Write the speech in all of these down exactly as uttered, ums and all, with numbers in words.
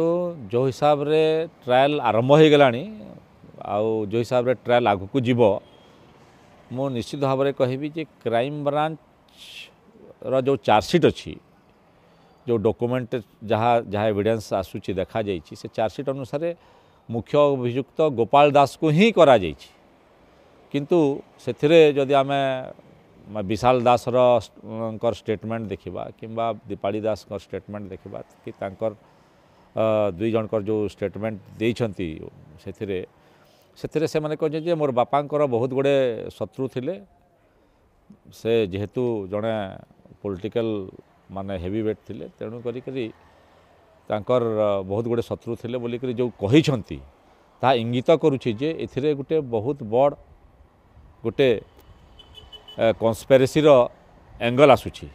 तो जो हिसाब रे ट्रायल आरंभ हो गलानी आउ जो हिसाब रे ट्रायल आगु को जीव मो निश्चित भाव कहबी जे क्राइम ब्रांच रो जो चार्जसीट अच्छी जो डॉक्यूमेंट जहाँ जहाँ एविडेंस आसूची देखा जाई छी से चार्जसीट अनुसार मुख्य अभियुक्त गोपाल दास को ही करा जाई छी किंतु सेथिरे जदि आमे विशाल दास रो स्टेटमेंट देखिबा किंबा दीपाली दास को स्टेटमेंट देखिबा कि तांकर दुई जनकर जो स्टेटमेंट देइछंती सेथिरे सेथिरे से माने कहजे जे मोर बापांकर बहुत गुडे शत्रु थिले से जेहेतु जने पॉलिटिकल माने हेवी वेट थिले तेणु करी करी तांकर बहुत गुडे शत्रु थिले बोली करी जो कहिछंती ता इंगित करूछि जे एथिरे गुटे बहुत बड़ गुटे कन्स्पिरेसी रो एंगल आसुछि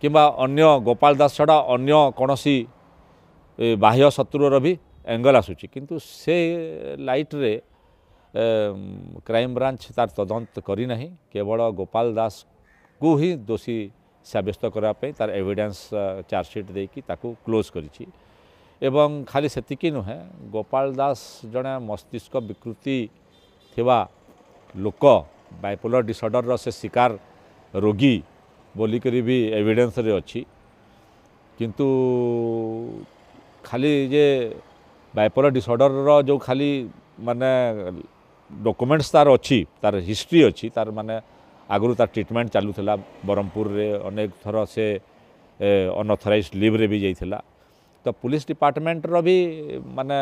किबा अन्य गोपाल दास छड़ा अन्य कोनोसी बाह्य शत्रुर भी एंगल आसूची किंतु से लाइट रे क्राइम ब्रांच तार तदंत करी नहीं केवल गोपाल दास को ही दोषी सब्यस्त करने तार एविडेंस चार्जसीट देकी ताकू क्लोज करी एवं खाली सेतिकी नुहे गोपाल दास जने मस्तिष्क विकृति थिवा लोक बाइपोलर डिसऑर्डर रो से शिकार रोगी बोली करी भी एविडेंस रे अछि किंतु खाली जे बाइपोलर डिसऑर्डर रो जो खाली माने डॉक्यूमेंट्स तार अच्छी तार हिस्ट्री अच्छी तार माने आगुरी तार ट्रीटमेंट चालू थिला ब्रह्मपुर रे अनेक थर से अनऑथराइज्ड लीव रे भी जाइथिला तो पुलिस डिपार्टमेंट रो भी माने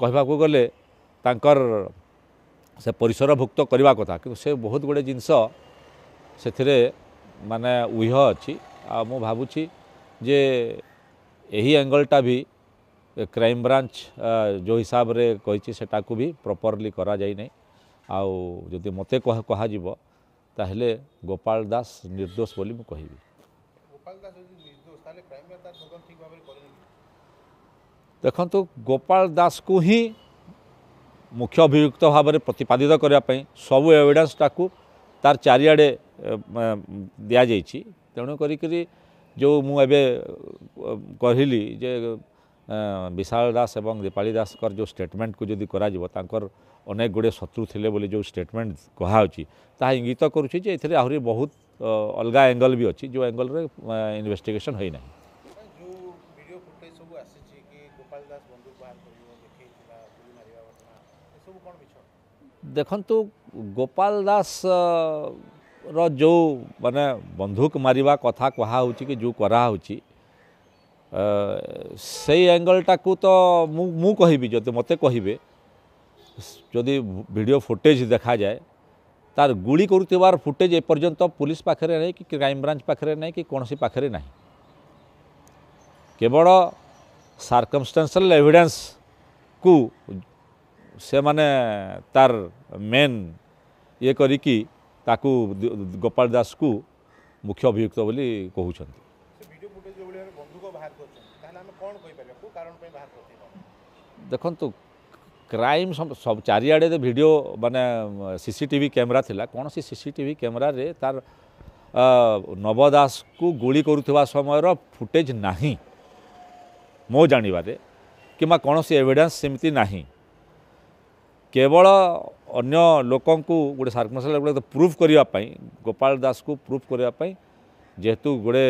कहबा को गले तांकर से परिसरभुक्त करबा कथा कि से बहुत गुडे जिनस सेथिरे माने उह अछि आ मु भाबुछि जे यही एंगलटा भी क्राइम ब्रांच जो हिसाब रे कही सेटा को भी प्रॉपर्ली करा जाई नहीं आउ जदि मते कह कहा जीव ताहले गोपाल दास निर्दोष बोली मु कहिबी गोपाल दास जदि निर्दोष ताले क्राइम ब्रांच ता दोगन ठीक भाबे करै नै देखन तो गोपाल दास को ही मुख्य अभियुक्त भाव प्रतिपादित करने सबू एविडेंस टाकू तार चारिआडे दिया जाइछि तेणु करी करी जो मु एबे कहली जे विशाल दास एवं दीपाली दास कर जो स्टेटमेंट को जदि करा जीव तांकर अनेक गुड़े शत्रु थिले बोली जो स्टेटमेंट कहाउची ता इंगित करूची जे एथिरे आहुरी बहुत अलग एंगल भी अच्छी जो एंगल रे इन्वेस्टिगेशन होई नाही जो वीडियो फुटेज सब आसी छी कि गोपाल दास बंदूक बाहर करियो देखैतिला गोली मारिबा घटना ए सब कोन बिछो देखंतु गोपाल दास रो जो माने बंदूक मारिबा कथा कहा होची कि जो करा होची से एंगलटा को तो मु मु कहिबी जते मते कहिबे जदि वीडियो फुटेज देखा जाए तार गुली करूतिबार फुटेज ए पर्यंत पुलिस पाखरे नहीं कि क्राइम ब्रांच पाखरे नहीं कि कोनोसी पाखरे नहीं केवल सर्कमस्टेंशियल एविडेंस को से माने तार मेन ये करी कि ताकू गोपाल दास को मुख्य अभियुक्त बोली कहउछंती देखु क्राइम सब चारिआडे भिडियो माने सीसीटीवी कैमरा थिला कौन सी सीसीटीवी कैमरा रे तार नब दास को गोली करुवा समय फुटेज नाही मो जानिबारे किमा कौन सी एविडेंस सेमती नाही केवल अन्य लोकन को गोटे सर्कमस्टेंस गोटे प्रूफ करिया पई गोपाल दास को प्रूफ करिया पई जेहेतु गोटे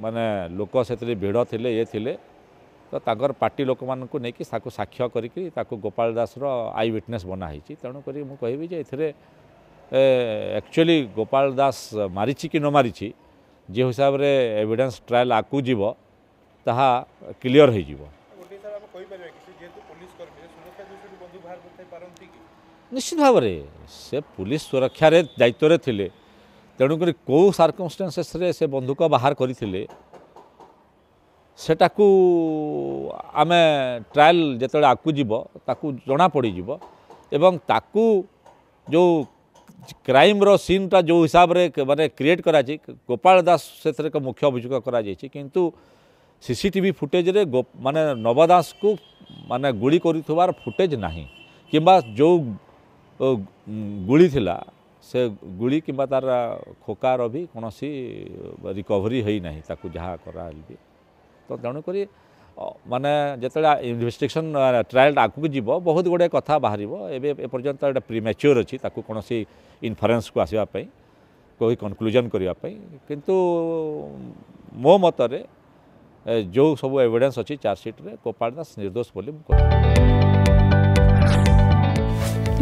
माने लोक से भिड़ थे ये थे तो तांकर पार्टी लोक मान को लेकिन ताकू साक्ष्य करी ताकू गोपाल दास रो आई विटनेस बनाई तेणु करी मु कहबी जे एथिरे एक्चुअली गोपाल दास मारी कि न मारी जे हिसाब रे एविडेंस ट्रायल आकू जीव ताहा क्लियर हो जीव निश्चित भाव से पुलिस सुरक्षा रे दायित्व रे थिले तेणु करी को सर्कमस्टेंसेस रे से बंदूक बाहर करथिले सेटा को आमे ट्रायल जत आगू जीव ताकू जना पड़ी जीव एवं ताकू जो क्राइम रो सीन टा जो हिसाब रे माने क्रिएट करा छी गोपाल दास से मुख्य अभियुक्त करा जाई छी किंतु सीसीटीवी फुटेज रे माने नब दास को माने गुली करिथवार फुटेज नाही किंबा जो गुली थिला से गुली किंबा तार खोकार भी कोनोसी रिकवरी होई नाही ताकू जहा करा तो तेणुक माने जितना इन्वेस्टिगेशन ट्रायल आगुक जी बहुत गुड़े कथा बाहर एपर्यंत एटा प्रीमैच्योर अच्छी कौन सी इनफरेन्स को आसवाई कोई कंक्लूजन करने किंतु मो मतरे जो सब एविडेंस अच्छी चार्जसीट रे गोपाल दास निर्दोष बोली